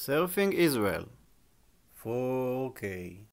Surfing Israel 4K